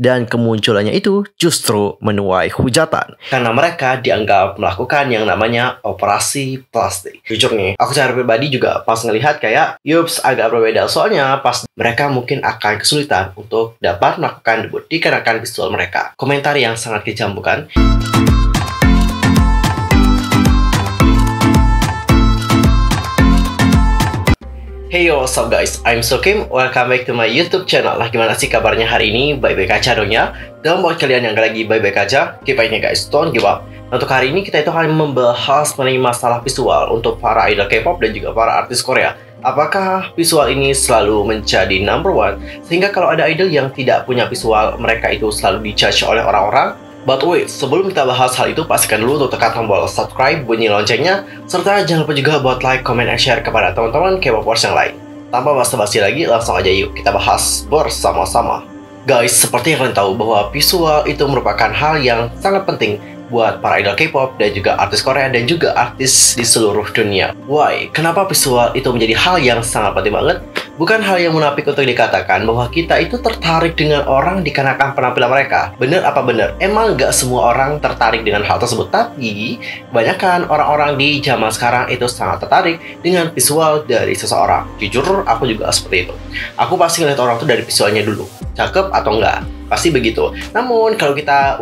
Dan kemunculannya itu justru menuai hujatan karena mereka dianggap melakukan yang namanya operasi plastik. Jujur nih, aku secara pribadi juga pas ngelihat kayak yups agak berbeda, soalnya pas mereka mungkin akan kesulitan untuk dapat melakukan debut dikarenakan visual mereka. Komentar yang sangat kejam bukan? Hey yo, what's up guys, I'm Sokim, welcome back to my YouTube channel. Lah gimana sih kabarnya hari ini? Baik-baik aja dong ya? Dan buat kalian yang lagi baik-baik aja, keep it guys, don't give up. Untuk hari ini kita itu akan membahas mengenai masalah visual untuk para idol K-pop dan juga para artis Korea. Apakah visual ini selalu menjadi number one? Sehingga kalau ada idol yang tidak punya visual, mereka itu selalu dijudge oleh orang-orang? But wait, sebelum kita bahas hal itu, pastikan dulu untuk tekan tombol subscribe, bunyi loncengnya, serta jangan lupa juga buat like, comment, and share kepada teman-teman K-popers yang lain. Tanpa basa-basi lagi, langsung aja yuk kita bahas bersama-sama. Guys, seperti yang kalian tahu bahwa visual itu merupakan hal yang sangat penting buat para idol K-pop dan juga artis Korea dan juga artis di seluruh dunia. Why? Kenapa visual itu menjadi hal yang sangat penting banget? Bukan hal yang munafik untuk dikatakan bahwa kita itu tertarik dengan orang dikarenakan penampilan mereka. Bener apa bener? Emang nggak semua orang tertarik dengan hal tersebut, tapi kebanyakan orang-orang di zaman sekarang itu sangat tertarik dengan visual dari seseorang. Jujur, aku juga seperti itu. Aku pasti ngeliat orang itu dari visualnya dulu, cakep atau enggak, pasti begitu. Namun kalau kita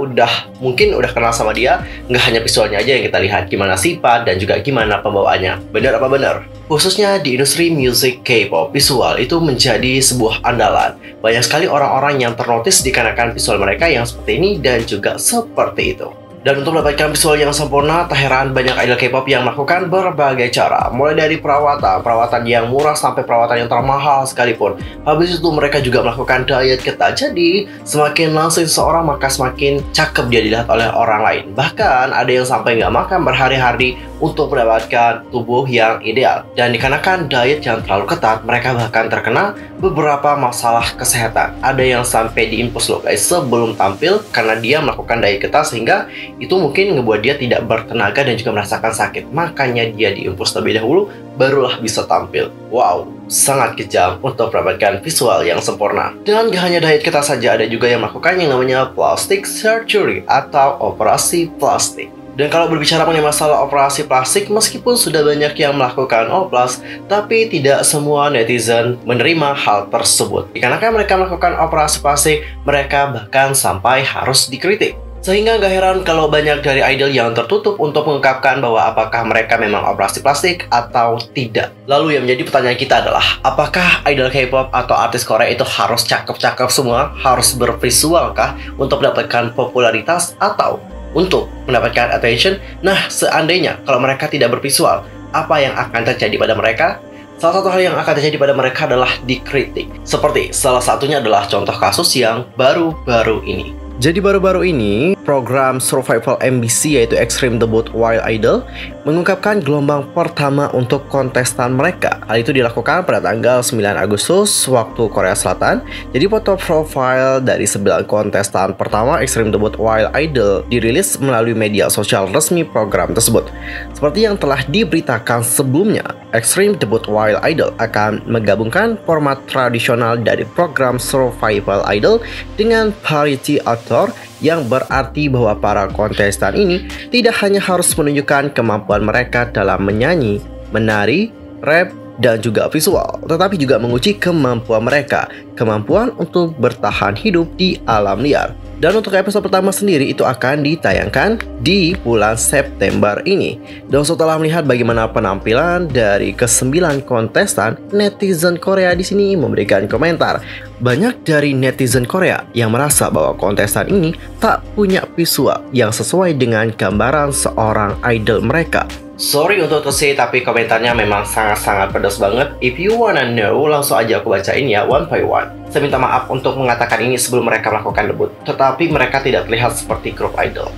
mungkin udah kenal sama dia, nggak hanya visualnya aja yang kita lihat, gimana sifat dan juga gimana pembawaannya. Bener apa bener? Khususnya di industri music K-pop, visual itu menjadi sebuah andalan. Banyak sekali orang-orang yang ternotis dikarenakan visual mereka yang seperti ini dan juga seperti itu. Dan untuk mendapatkan visual yang sempurna, tak heran banyak idol K-pop yang melakukan berbagai cara. Mulai dari perawatan yang murah sampai perawatan yang termahal sekalipun. Habis itu mereka juga melakukan diet ketat. Jadi, semakin langsing seorang maka semakin cakep dia dilihat oleh orang lain. Bahkan ada yang sampai nggak makan berhari-hari untuk mendapatkan tubuh yang ideal. Dan dikarenakan diet yang terlalu ketat, mereka bahkan terkena beberapa masalah kesehatan. Ada yang sampai diimpus loh guys sebelum tampil karena dia melakukan diet ketat sehingga itu mungkin ngebuat dia tidak bertenaga dan juga merasakan sakit. Makanya dia diimpus terlebih dahulu, barulah bisa tampil. Wow, sangat kejam untuk mendapatkan visual yang sempurna. Dan gak hanya diet ketat saja, ada juga yang melakukan yang namanya plastic surgery atau operasi plastik. Dan kalau berbicara mengenai masalah operasi plastik, meskipun sudah banyak yang melakukan oplas, tapi tidak semua netizen menerima hal tersebut. Dikarenakan mereka melakukan operasi plastik, mereka bahkan sampai harus dikritik. Sehingga gak heran kalau banyak dari idol yang tertutup untuk mengungkapkan bahwa apakah mereka memang operasi plastik atau tidak. Lalu yang menjadi pertanyaan kita adalah, apakah idol K-pop atau artis Korea itu harus cakep-cakep semua? Harus bervisual kah untuk mendapatkan popularitas atau untuk mendapatkan attention? Nah, seandainya kalau mereka tidak bervisual, apa yang akan terjadi pada mereka? Salah satu hal yang akan terjadi pada mereka adalah dikritik. Seperti salah satunya adalah contoh kasus yang baru-baru ini. Jadi baru-baru ini, program survival MBC yaitu Extreme Debut Wild Idol mengungkapkan gelombang pertama untuk kontestan mereka. Hal itu dilakukan pada tanggal 9 Agustus waktu Korea Selatan. Jadi foto profil dari 9 kontestan pertama Extreme Debut Wild Idol dirilis melalui media sosial resmi program tersebut. Seperti yang telah diberitakan sebelumnya, Extreme Debut Wild Idol akan menggabungkan format tradisional dari program survival idol dengan variety act yang berarti bahwa para kontestan ini tidak hanya harus menunjukkan kemampuan mereka dalam menyanyi, menari, rap, dan juga visual, tetapi juga menguji kemampuan mereka, kemampuan untuk bertahan hidup di alam liar. Dan untuk episode pertama sendiri itu akan ditayangkan di bulan September ini. Dan setelah melihat bagaimana penampilan dari ke-9 kontestan, netizen Korea di sini memberikan komentar. Banyak dari netizen Korea yang merasa bahwa kontestan ini tak punya visual yang sesuai dengan gambaran seorang idol mereka. Sorry untuk itu sih, tapi komentarnya memang sangat-sangat pedas banget. If you wanna know, langsung aja aku bacain ya, one by one. Saya minta maaf untuk mengatakan ini sebelum mereka melakukan debut, tetapi mereka tidak terlihat seperti grup idol.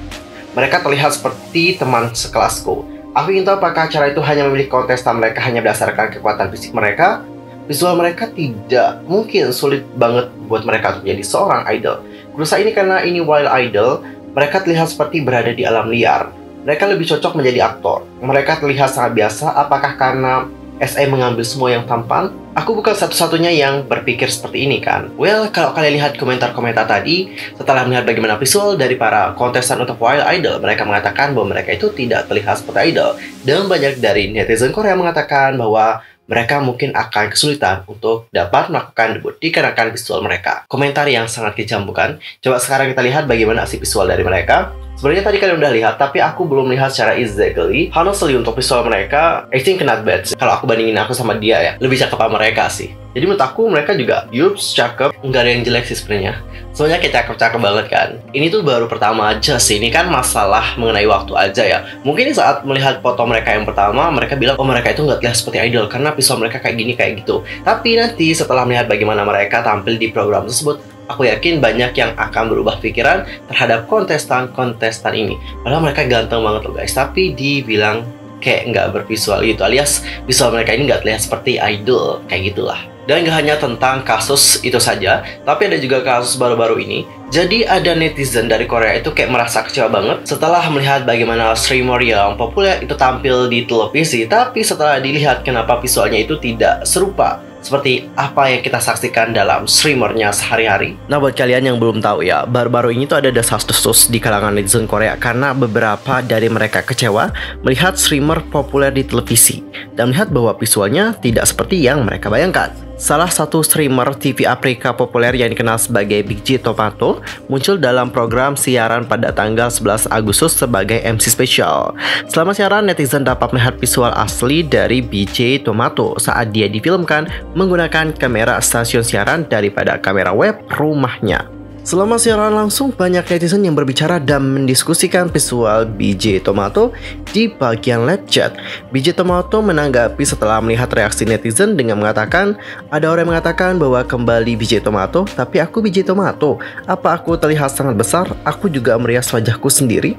Mereka terlihat seperti teman sekelasku. Aku ingin tahu apakah acara itu hanya memilih kontestan mereka hanya berdasarkan kekuatan fisik mereka? Visual mereka tidak mungkin sulit banget buat mereka untuk menjadi seorang idol. Kurasa ini karena ini wild idol, mereka terlihat seperti berada di alam liar. Mereka lebih cocok menjadi aktor. Mereka terlihat sangat biasa, apakah karena SI mengambil semua yang tampan? Aku bukan satu-satunya yang berpikir seperti ini kan? Well, kalau kalian lihat komentar-komentar tadi, setelah melihat bagaimana visual dari para kontestan untuk Wild Idol, mereka mengatakan bahwa mereka itu tidak terlihat seperti idol. Dan banyak dari netizen Korea mengatakan bahwa mereka mungkin akan kesulitan untuk dapat melakukan debut dikarenakan visual mereka. Komentar yang sangat kejam bukan? Coba sekarang kita lihat bagaimana aksi visual dari mereka. Sebenarnya tadi kalian udah lihat, tapi aku belum lihat secara exactly. Honestly, untuk visual mereka, I think not bad sih. Kalau aku bandingin aku sama dia ya, lebih cakep sama mereka sih. Jadi menurut aku mereka juga yups, cakep. Nggak ada yang jelek sih sebenarnya. Soalnya kayak cakep-cakep banget kan. Ini tuh baru pertama aja sih. Ini kan masalah mengenai waktu aja ya. Mungkin saat melihat foto mereka yang pertama, mereka bilang, oh mereka itu nggak terlihat seperti idol karena visual mereka kayak gini, kayak gitu. Tapi nanti setelah melihat bagaimana mereka tampil di program tersebut, aku yakin banyak yang akan berubah pikiran terhadap kontestan-kontestan ini. Padahal mereka ganteng banget loh guys, tapi dibilang kayak nggak bervisual gitu. Alias visual mereka ini nggak terlihat seperti idol, kayak gitulah. Dan gak hanya tentang kasus itu saja, tapi ada juga kasus baru-baru ini. Jadi ada netizen dari Korea itu kayak merasa kecewa banget setelah melihat bagaimana streamer yang populer itu tampil di televisi. Tapi setelah dilihat kenapa visualnya itu tidak serupa seperti apa yang kita saksikan dalam streamernya sehari-hari. Nah, buat kalian yang belum tahu ya, baru-baru ini tuh ada desas-desus di kalangan netizen Korea karena beberapa dari mereka kecewa melihat streamer populer di televisi dan melihat bahwa visualnya tidak seperti yang mereka bayangkan. Salah satu streamer TV Afrika populer yang dikenal sebagai BJ Tomato muncul dalam program siaran pada tanggal 11 Agustus sebagai MC Special. Selama siaran, netizen dapat melihat visual asli dari BJ Tomato saat dia difilmkan menggunakan kamera stasiun siaran daripada kamera web rumahnya. Selama siaran langsung, banyak netizen yang berbicara dan mendiskusikan visual BJ Tomato di bagian live chat. BJ Tomato menanggapi setelah melihat reaksi netizen dengan mengatakan, ada orang yang mengatakan bahwa kembali BJ Tomato, tapi aku BJ Tomato. Apa aku terlihat sangat besar? Aku juga merias wajahku sendiri.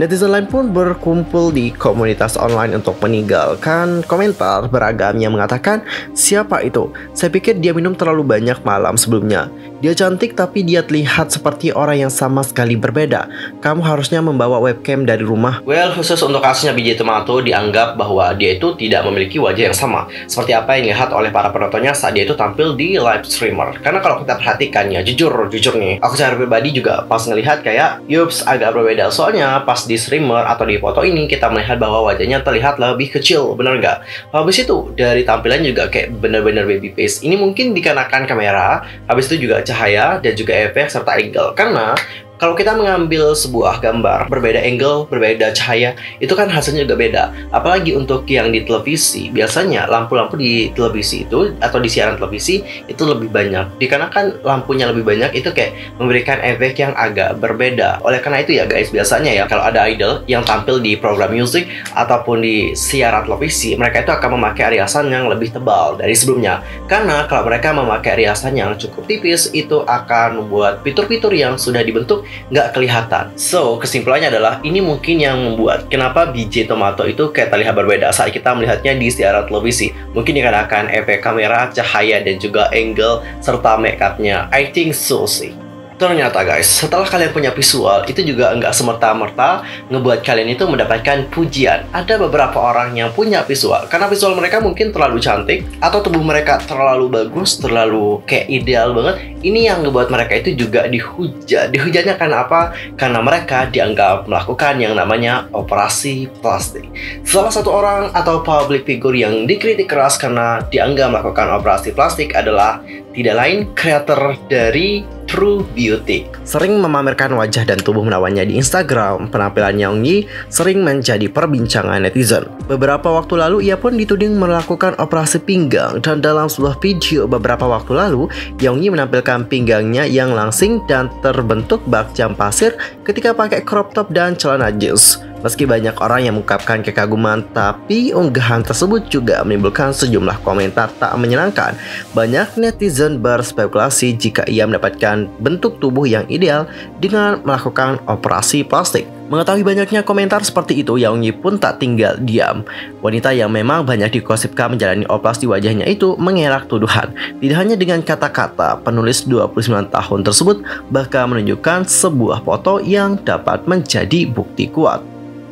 Netizen lain pun berkumpul di komunitas online untuk meninggalkan komentar beragam yang mengatakan, siapa itu? Saya pikir dia minum terlalu banyak malam sebelumnya. Dia cantik tapi dia terlihat seperti orang yang sama sekali berbeda. Kamu harusnya membawa webcam dari rumah. Well, khusus untuk kasusnya BJ Tomato dianggap bahwa dia itu tidak memiliki wajah yang sama seperti apa yang dilihat oleh para penontonnya saat dia itu tampil di live streamer. Karena kalau kita perhatikan ya, jujur nih, aku secara pribadi juga pas ngelihat kayak yups agak berbeda. Soalnya pas di streamer atau di foto ini kita melihat bahwa wajahnya terlihat lebih kecil, bener nggak? Habis itu dari tampilan juga kayak bener-bener baby face. Ini mungkin dikarenakan kamera, habis itu juga cahaya dan juga efek serta angle. Karena kalau kita mengambil sebuah gambar, berbeda angle, berbeda cahaya, itu kan hasilnya juga beda. Apalagi untuk yang di televisi, biasanya lampu-lampu di televisi itu, atau di siaran televisi, itu lebih banyak. Dikarenakan lampunya lebih banyak, itu kayak memberikan efek yang agak berbeda. Oleh karena itu ya guys, biasanya ya, kalau ada idol yang tampil di program musik, ataupun di siaran televisi, mereka itu akan memakai riasan yang lebih tebal dari sebelumnya. Karena kalau mereka memakai riasan yang cukup tipis, itu akan membuat fitur-fitur yang sudah dibentuk nggak kelihatan. So, kesimpulannya adalah ini mungkin yang membuat kenapa BJ Tomato itu kayak terlihat berbeda saat kita melihatnya di siaran televisi. Mungkin dikarenakan efek kamera, cahaya, dan juga angle serta makeupnya. I think so sih. Ternyata guys, setelah kalian punya visual, itu juga nggak semerta-merta ngebuat kalian itu mendapatkan pujian. Ada beberapa orang yang punya visual, karena visual mereka mungkin terlalu cantik, atau tubuh mereka terlalu bagus, terlalu kayak ideal banget. Ini yang ngebuat mereka itu juga dihujat. Dihujatnya karena apa? Karena mereka dianggap melakukan yang namanya operasi plastik. Salah satu orang atau public figure yang dikritik keras karena dianggap melakukan operasi plastik adalah tidak lain kreator dari True Beauty. Sering memamerkan wajah dan tubuh menawannya di Instagram, penampilan Yaongyi sering menjadi perbincangan netizen. Beberapa waktu lalu, ia pun dituding melakukan operasi pinggang, dan dalam sebuah video beberapa waktu lalu, Yaongyi menampilkan pinggangnya yang langsing dan terbentuk bak jam pasir ketika pakai crop top dan celana jeans. Meski banyak orang yang mengungkapkan kekaguman, tapi unggahan tersebut juga menimbulkan sejumlah komentar tak menyenangkan. Banyak netizen berspekulasi jika ia mendapatkan bentuk tubuh yang ideal dengan melakukan operasi plastik. Mengetahui banyaknya komentar seperti itu, Yaongyi pun tak tinggal diam. Wanita yang memang banyak digosipkan menjalani operasi wajahnya itu mengelak tuduhan. Tidak hanya dengan kata-kata, penulis 29 tahun tersebut bahkan menunjukkan sebuah foto yang dapat menjadi bukti kuat.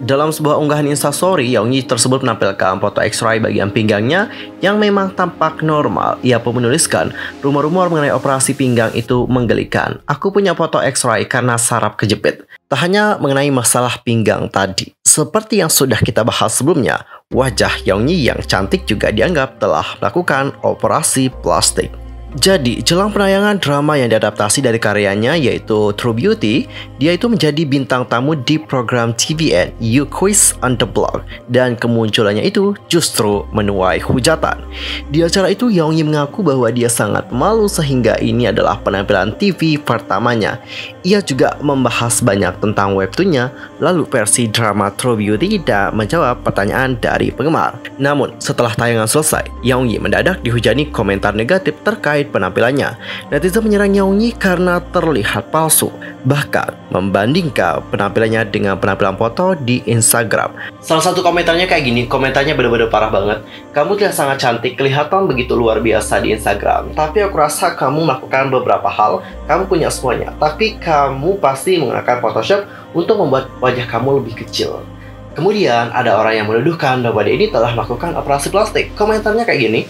Dalam sebuah unggahan Instastory, Yaongyi tersebut menampilkan foto X-ray bagian pinggangnya yang memang tampak normal. Ia pun menuliskan, rumor-rumor mengenai operasi pinggang itu menggelikan. Aku punya foto X-ray karena saraf kejepit. Tak hanya mengenai masalah pinggang tadi. Seperti yang sudah kita bahas sebelumnya, wajah Yaongyi yang cantik juga dianggap telah melakukan operasi plastik. Jadi, jelang penayangan drama yang diadaptasi dari karyanya yaitu True Beauty, dia itu menjadi bintang tamu di program TVN You Quiz on the Block, dan kemunculannya itu justru menuai hujatan. Di acara itu, Yaongyi mengaku bahwa dia sangat malu sehingga ini adalah penampilan TV pertamanya. Ia juga membahas banyak tentang webtoonnya, lalu versi drama True Beauty tidak menjawab pertanyaan dari penggemar. Namun, setelah tayangan selesai, Yaongyi mendadak dihujani komentar negatif terkait penampilannya. Netizen menyerang Yaongyi karena terlihat palsu, bahkan membandingkan penampilannya dengan penampilan foto di Instagram. Salah satu komentarnya kayak gini, komentarnya bener-bener parah banget. Kamu tidak sangat cantik, kelihatan begitu luar biasa di Instagram, tapi aku rasa kamu melakukan beberapa hal, kamu punya semuanya, tapi kamu pasti menggunakan Photoshop untuk membuat wajah kamu lebih kecil. Kemudian ada orang yang menuduhkan bahwa dia ini telah melakukan operasi plastik. Komentarnya kayak gini,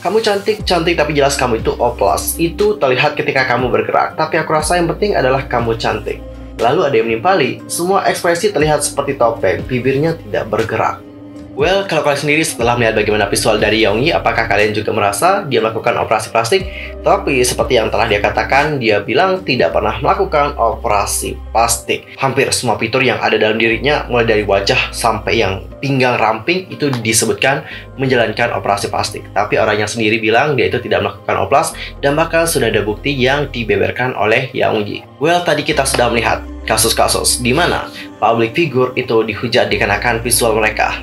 kamu cantik-cantik tapi jelas kamu itu oplas. Itu terlihat ketika kamu bergerak, tapi aku rasa yang penting adalah kamu cantik. Lalu ada yang menimpali, semua ekspresi terlihat seperti topeng, bibirnya tidak bergerak. Well, kalau kalian sendiri setelah melihat bagaimana visual dari Yaongyi, apakah kalian juga merasa dia melakukan operasi plastik? Tapi seperti yang telah dia katakan, dia bilang tidak pernah melakukan operasi plastik. Hampir semua fitur yang ada dalam dirinya, mulai dari wajah sampai yang pinggang ramping, itu disebutkan menjalankan operasi plastik. Tapi orangnya sendiri bilang dia itu tidak melakukan oplas, dan bahkan sudah ada bukti yang dibeberkan oleh Yaongyi. Well, tadi kita sudah melihat kasus-kasus di mana public figure itu dihujat dikarenakan visual mereka.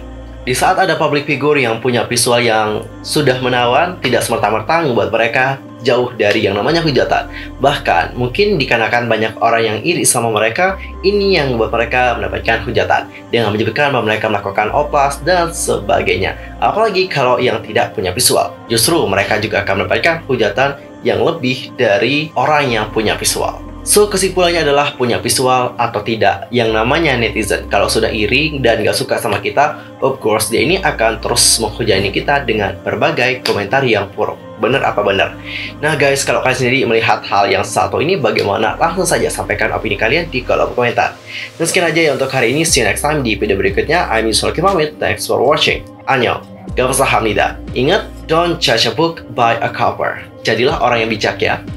Di saat ada public figure yang punya visual yang sudah menawan, tidak semerta-merta membuat mereka jauh dari yang namanya hujatan. Bahkan, mungkin dikarenakan banyak orang yang iri sama mereka, ini yang membuat mereka mendapatkan hujatan dengan menyebutkan bahwa mereka melakukan oplas dan sebagainya. Apalagi kalau yang tidak punya visual. Justru mereka juga akan mendapatkan hujatan yang lebih dari orang yang punya visual. So, kesimpulannya adalah punya visual atau tidak, yang namanya netizen, kalau sudah iri dan gak suka sama kita, of course dia ini akan terus menghujani kita dengan berbagai komentar yang buruk. Bener apa bener? Nah guys, kalau kalian sendiri melihat hal yang satu ini bagaimana? Langsung saja sampaikan opini kalian di kolom komentar. Dan sekian aja ya untuk hari ini, see you next time di video berikutnya. I'm Yusril Kim pamit, thanks for watching. Annyeong, gamsahamnida. Ingat, don't judge a book by a cover. Jadilah orang yang bijak ya.